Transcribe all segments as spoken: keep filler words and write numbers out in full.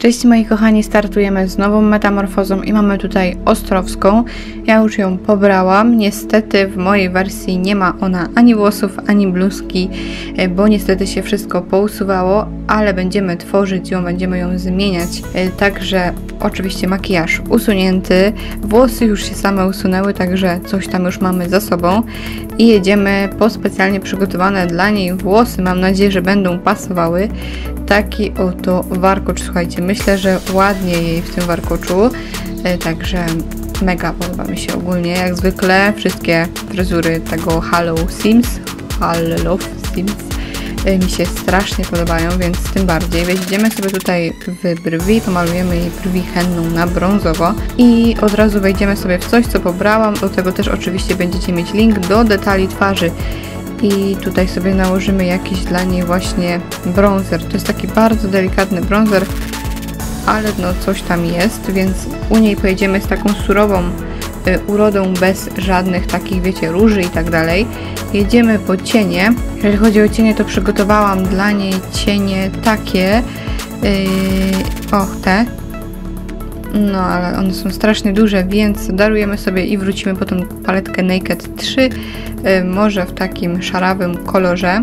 Cześć moi kochani, startujemy z nową metamorfozą i mamy tutaj Ostrowską. Ja już ją pobrałam, niestety w mojej wersji nie ma ona ani włosów, ani bluzki, bo niestety się wszystko pousuwało, ale będziemy tworzyć ją, będziemy ją zmieniać. Także oczywiście makijaż usunięty, włosy już się same usunęły, także coś tam już mamy za sobą i jedziemy po specjalnie przygotowane dla niej włosy. Mam nadzieję, że będą pasowały. Taki oto warkocz, słuchajcie, myślę, że ładnie jej w tym warkoczu, także mega podoba mi się ogólnie, jak zwykle, wszystkie fryzury tego Hello Sims, Hello Sims mi się strasznie podobają, więc tym bardziej. Wejdziemy sobie tutaj w brwi, pomalujemy jej brwi henną na brązowo i od razu wejdziemy sobie w coś, co pobrałam, do tego też oczywiście będziecie mieć link do detali twarzy. I tutaj sobie nałożymy jakiś dla niej właśnie bronzer. To jest taki bardzo delikatny bronzer, ale no coś tam jest, więc u niej pojedziemy z taką surową y, urodą, bez żadnych takich, wiecie, róży i tak dalej. Jedziemy po cienie. Jeżeli chodzi o cienie, to przygotowałam dla niej cienie takie, yy, och te, no ale one są strasznie duże, więc darujemy sobie i wrócimy po tą paletkę Naked trzy, yy, może w takim szarawym kolorze.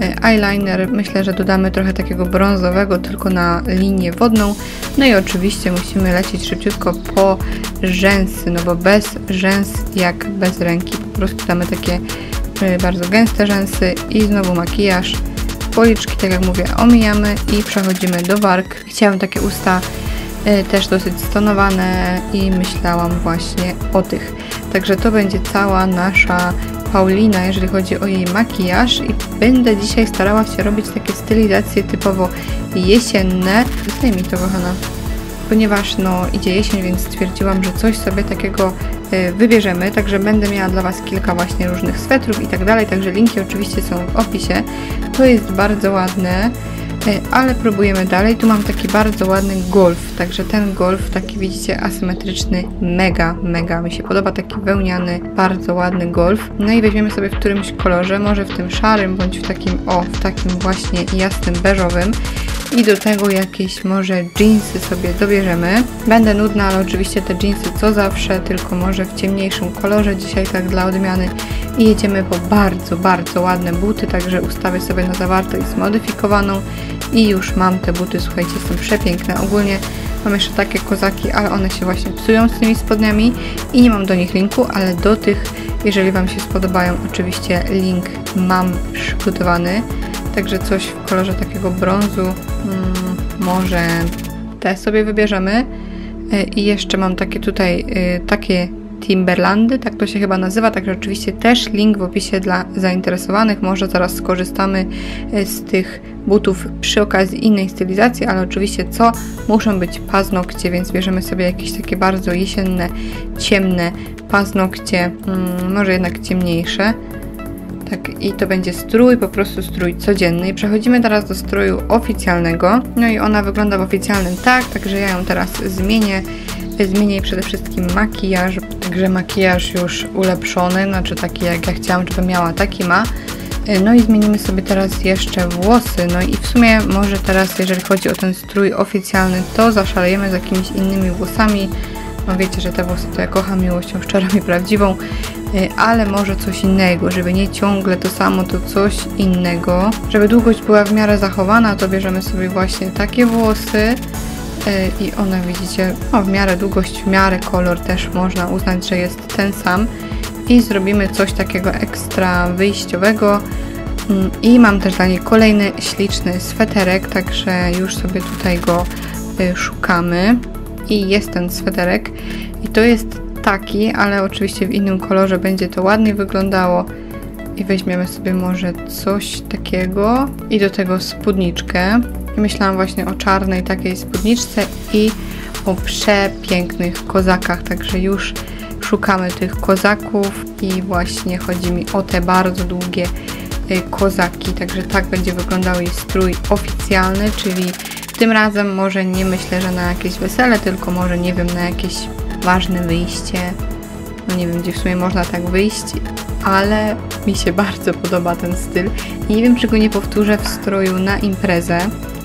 Yy, eyeliner, myślę, że dodamy trochę takiego brązowego, tylko na linię wodną. No i oczywiście musimy lecieć szybciutko po rzęsy, no bo bez rzęs jak bez ręki. Po prostu damy takie yy, bardzo gęste rzęsy i znowu makijaż. Policzki, tak jak mówię, omijamy i przechodzimy do warg. Chciałam takie usta też dosyć stonowane i myślałam właśnie o tych. Także to będzie cała nasza Paulina, jeżeli chodzi o jej makijaż, i będę dzisiaj starała się robić takie stylizacje typowo jesienne. Zdejmij to, kochana. Ponieważ no idzie jesień, więc stwierdziłam, że coś sobie takiego y, wybierzemy. Także będę miała dla Was kilka właśnie różnych swetrów i tak dalej. Także linki oczywiście są w opisie. To jest bardzo ładne. Ale próbujemy dalej. Tu mam taki bardzo ładny golf, także ten golf taki, widzicie, asymetryczny, mega, mega mi się podoba, taki wełniany, bardzo ładny golf. No i weźmiemy sobie w którymś kolorze, może w tym szarym, bądź w takim, o, w takim właśnie jasnym, beżowym. I do tego jakieś może jeansy sobie dobierzemy. Będę nudna, ale oczywiście te jeansy co zawsze, tylko może w ciemniejszym kolorze, dzisiaj tak dla odmiany. I jedziemy po bardzo, bardzo ładne buty, także ustawię sobie na zawartość zmodyfikowaną i już mam te buty, słuchajcie, są przepiękne. Ogólnie mam jeszcze takie kozaki, ale one się właśnie psują z tymi spodniami i nie mam do nich linku, ale do tych, jeżeli Wam się spodobają, oczywiście link mam przygotowany. Także coś w kolorze takiego brązu, hmm, może te sobie wybierzemy. I jeszcze mam takie tutaj, takie Timberlandy, tak to się chyba nazywa, także oczywiście też link w opisie dla zainteresowanych. Może zaraz skorzystamy z tych butów przy okazji innej stylizacji, ale oczywiście co? Muszą być paznokcie, więc bierzemy sobie jakieś takie bardzo jesienne, ciemne paznokcie, hmm, może jednak ciemniejsze. Tak, i to będzie strój, po prostu strój codzienny. I przechodzimy teraz do stroju oficjalnego. No i ona wygląda w oficjalnym tak, także ja ją teraz zmienię. Zmienię przede wszystkim makijaż. Także makijaż już ulepszony, znaczy taki jak ja chciałam, żeby miała, taki ma. No i zmienimy sobie teraz jeszcze włosy. No i w sumie może teraz, jeżeli chodzi o ten strój oficjalny, to zaszalejemy z jakimiś innymi włosami. No wiecie, że te włosy to ja kocham miłością szczerą i prawdziwą. Ale może coś innego, żeby nie ciągle to samo, to coś innego. Żeby długość była w miarę zachowana, to bierzemy sobie właśnie takie włosy i one, widzicie, no w miarę długość, w miarę kolor też można uznać, że jest ten sam. I zrobimy coś takiego ekstra wyjściowego. I mam też dla niej kolejny śliczny sweterek, także już sobie tutaj go szukamy. I jest ten sweterek i to jest taki, ale oczywiście w innym kolorze będzie to ładnie wyglądało. I weźmiemy sobie może coś takiego i do tego spódniczkę. I myślałam właśnie o czarnej takiej spódniczce i o przepięknych kozakach, także już szukamy tych kozaków i właśnie chodzi mi o te bardzo długie kozaki, także tak będzie wyglądał jej strój oficjalny, czyli tym razem może nie myślę, że na jakieś wesele, tylko może, nie wiem, na jakieś ważne wyjście, no nie wiem, gdzie w sumie można tak wyjść, ale mi się bardzo podoba ten styl i nie wiem, czy go nie powtórzę w stroju na imprezę,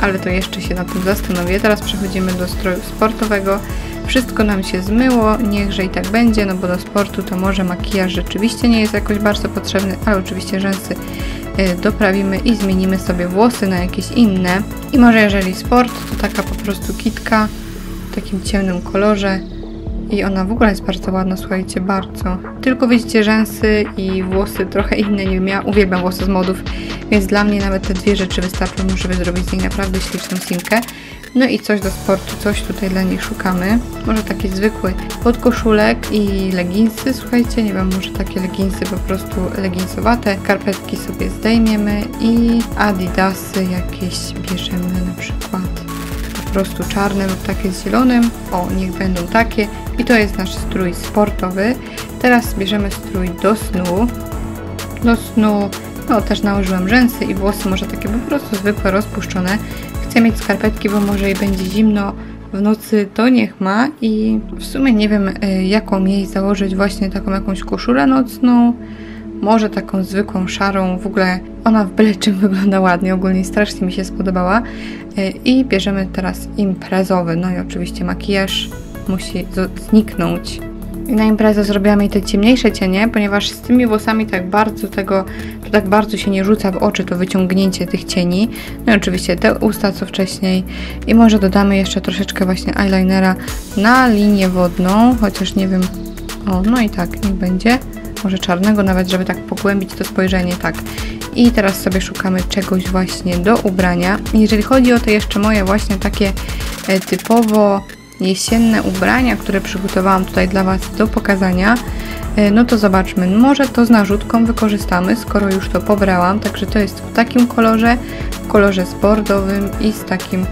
ale to jeszcze się nad tym zastanowię. Teraz przechodzimy do stroju sportowego. Wszystko nam się zmyło, niechże i tak będzie, no bo do sportu to może makijaż rzeczywiście nie jest jakoś bardzo potrzebny, ale oczywiście rzęsy doprawimy i zmienimy sobie włosy na jakieś inne. I może jeżeli sport, to taka po prostu kitka w takim ciemnym kolorze. I ona w ogóle jest bardzo ładna, słuchajcie, bardzo. Tylko widzicie rzęsy i włosy trochę inne, nie wiem, ja uwielbiam włosy z modów, więc dla mnie nawet te dwie rzeczy wystarczą, żeby zrobić z niej naprawdę śliczną simkę. No i coś do sportu, coś tutaj dla niej szukamy. Może taki zwykły podkoszulek i leginsy, słuchajcie, nie wiem, może takie leginsy po prostu leginsowate. Karpetki sobie zdejmiemy i adidasy jakieś bierzemy na przykład. Po prostu czarne lub takie z zielonym. O, niech będą takie. I to jest nasz strój sportowy. Teraz bierzemy strój do snu. Do snu, no też nałożyłam rzęsy i włosy może takie po prostu zwykłe, rozpuszczone. Chcę mieć skarpetki, bo może jej będzie zimno w nocy, to niech ma. I w sumie nie wiem, jaką jej założyć, właśnie taką jakąś koszulę nocną. Może taką zwykłą, szarą, w ogóle ona w byle czym wygląda ładnie, ogólnie strasznie mi się spodobała. I bierzemy teraz imprezowy, no i oczywiście makijaż musi zniknąć. I na imprezę zrobiłam jej te ciemniejsze cienie, ponieważ z tymi włosami tak bardzo tego, to tak bardzo się nie rzuca w oczy to wyciągnięcie tych cieni. No i oczywiście te usta co wcześniej. I może dodamy jeszcze troszeczkę właśnie eyelinera na linię wodną, chociaż nie wiem, o no i tak, niech będzie. Może czarnego nawet, żeby tak pogłębić to spojrzenie, tak. I teraz sobie szukamy czegoś właśnie do ubrania. Jeżeli chodzi o te jeszcze moje właśnie takie typowo jesienne ubrania, które przygotowałam tutaj dla Was do pokazania, no to zobaczmy, może to z narzutką wykorzystamy, skoro już to pobrałam. Także to jest w takim kolorze, w kolorze sportowym i z takim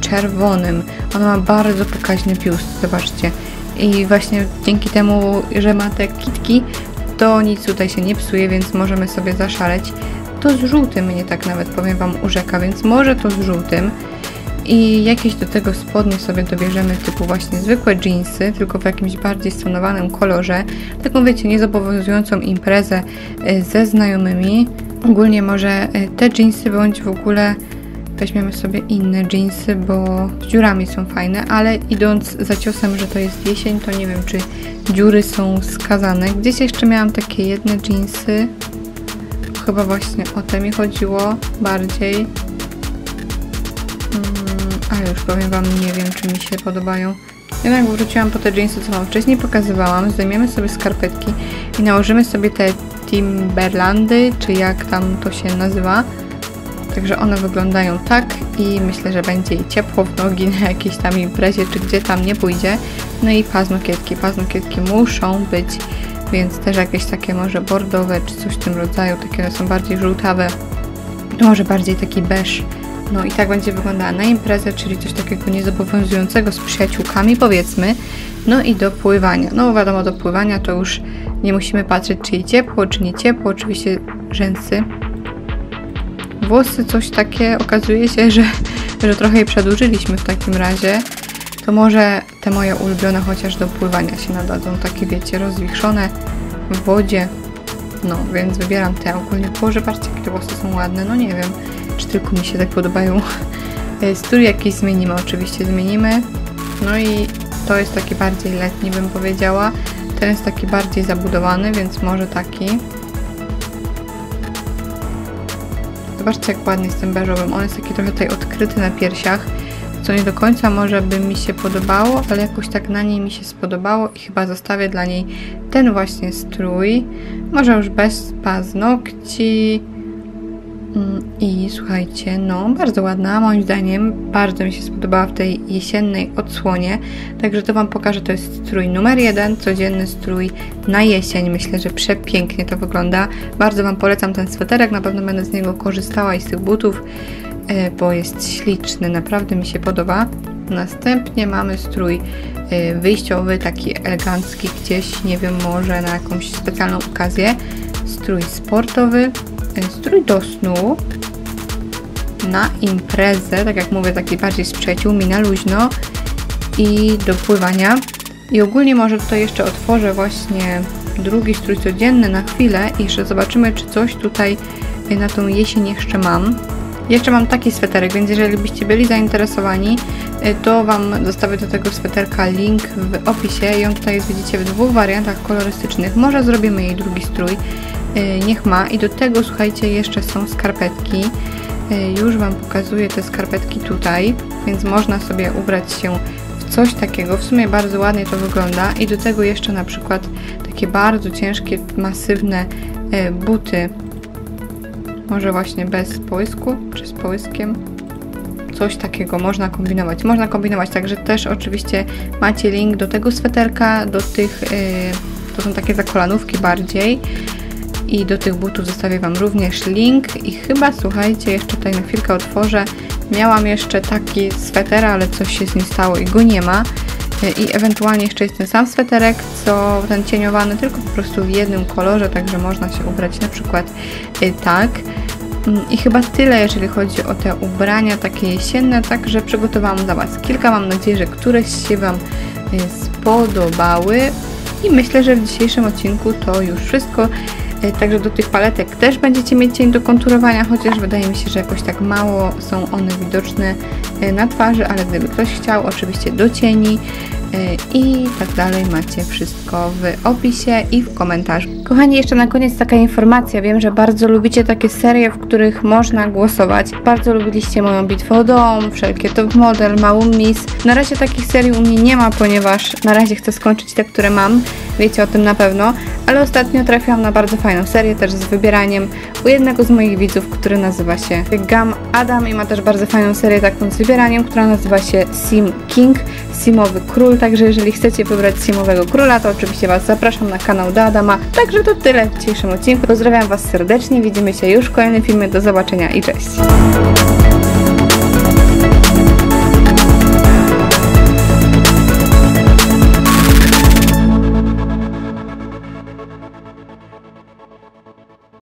czerwonym. Ono ma bardzo pokaźny biust, zobaczcie. I właśnie dzięki temu, że ma te kitki, to nic tutaj się nie psuje, więc możemy sobie zaszaleć. To z żółtym mnie tak nawet, powiem Wam, urzeka, więc może to z żółtym. I jakieś do tego spodnie sobie dobierzemy typu właśnie zwykłe dżinsy, tylko w jakimś bardziej stonowanym kolorze. Taką, wiecie, niezobowiązującą imprezę ze znajomymi. Ogólnie może te dżinsy, bądź w ogóle weźmiemy sobie inne dżinsy, bo z dziurami są fajne, ale idąc za ciosem, że to jest jesień, to nie wiem, czy dziury są skazane. Gdzieś jeszcze miałam takie jedne dżinsy. Chyba właśnie o te mi chodziło bardziej. Mm, ale już powiem Wam, nie wiem, czy mi się podobają. Jednak wróciłam po te dżinsy, co Wam wcześniej pokazywałam. Zdejmiemy sobie skarpetki i nałożymy sobie te Timberlandy, czy jak tam to się nazywa. Także one wyglądają tak i myślę, że będzie i ciepło w nogi na jakiejś tam imprezie, czy gdzie tam nie pójdzie. No i paznokietki. Paznokietki muszą być, więc też jakieś takie może bordowe, czy coś w tym rodzaju. Takie one są bardziej żółtawe, może bardziej taki beż. No i tak będzie wyglądała na imprezę, czyli coś takiego niezobowiązującego z przyjaciółkami, powiedzmy. No i do pływania. No wiadomo, do pływania to już nie musimy patrzeć, czy jej ciepło, czy nie ciepło. Oczywiście rzęsy. Włosy coś takie, okazuje się, że, że trochę je przedłużyliśmy w takim razie. To może te moje ulubione chociaż do pływania się nadadzą, takie wiecie, rozwichrzone w wodzie. No, więc wybieram te ogólnie położe, patrzcie, jakie te włosy są ładne, no nie wiem, czy tylko mi się tak podobają. Strój jakiś zmienimy, oczywiście zmienimy. No i to jest taki bardziej letni, bym powiedziała. Ten jest taki bardziej zabudowany, więc może taki. Zobaczcie, jak ładny jest tym beżowym. On jest taki trochę tutaj odkryty na piersiach, co nie do końca może by mi się podobało, ale jakoś tak na niej mi się spodobało i chyba zostawię dla niej ten właśnie strój. Może już bez paznokci. I słuchajcie, no bardzo ładna, moim zdaniem. Bardzo mi się spodobała w tej jesiennej odsłonie. Także to Wam pokażę, to jest strój numer jeden, codzienny strój na jesień. Myślę, że przepięknie to wygląda. Bardzo Wam polecam ten sweterek, na pewno będę z niego korzystała i z tych butów, bo jest śliczny, naprawdę mi się podoba. Następnie mamy strój wyjściowy, taki elegancki gdzieś, nie wiem, może na jakąś specjalną okazję. Strój sportowy. Strój do snu, na imprezę, tak jak mówię, taki bardziej z przyjaciółmi, na luźno i do pływania. I ogólnie może tutaj jeszcze otworzę właśnie drugi strój codzienny na chwilę i jeszcze zobaczymy, czy coś tutaj na tą jesień jeszcze mam. Jeszcze mam taki sweterek, więc jeżeli byście byli zainteresowani, to Wam zostawię do tego sweterka link w opisie. Ją tutaj jest, widzicie, w dwóch wariantach kolorystycznych. Może zrobimy jej drugi strój, niech ma. I do tego, słuchajcie, jeszcze są skarpetki. Już Wam pokazuję te skarpetki tutaj, więc można sobie ubrać się w coś takiego. W sumie bardzo ładnie to wygląda. I do tego jeszcze na przykład takie bardzo ciężkie, masywne buty. Może właśnie bez połysku, czy z połyskiem. Coś takiego można kombinować. Można kombinować, także też oczywiście macie link do tego sweterka, do tych, yy, to są takie zakolanówki bardziej. I do tych butów zostawię Wam również link. I chyba, słuchajcie, jeszcze tutaj na chwilkę otworzę. Miałam jeszcze taki sweter, ale coś się z nim stało i go nie ma. I ewentualnie jeszcze jest ten sam sweterek, co ten cieniowany, tylko po prostu w jednym kolorze, także można się ubrać na przykład tak. I chyba tyle, jeżeli chodzi o te ubrania takie jesienne, także przygotowałam dla Was kilka. Mam nadzieję, że któreś się Wam spodobały. I myślę, że w dzisiejszym odcinku to już wszystko. Także do tych paletek też będziecie mieć cień do konturowania, chociaż wydaje mi się, że jakoś tak mało są one widoczne na twarzy, ale gdyby ktoś chciał, oczywiście do cieni i tak dalej macie wszystko w opisie i w komentarzu. Kochani, jeszcze na koniec taka informacja. Wiem, że bardzo lubicie takie serie, w których można głosować. Bardzo lubiliście moją bitwę o dom, wszelkie Top Model, Małą Miss. Na razie takich serii u mnie nie ma, ponieważ na razie chcę skończyć te, które mam. Wiecie o tym na pewno, ale ostatnio trafiłam na bardzo fajną serię, też z wybieraniem u jednego z moich widzów, który nazywa się Gam Adam i ma też bardzo fajną serię taką z wybieraniem, która nazywa się Sim King, Simowy Król, także jeżeli chcecie wybrać Simowego Króla, to oczywiście Was zapraszam na kanał do Adama. Także to tyle w dzisiejszym odcinku. Pozdrawiam Was serdecznie, widzimy się już w kolejnym filmie, do zobaczenia i cześć!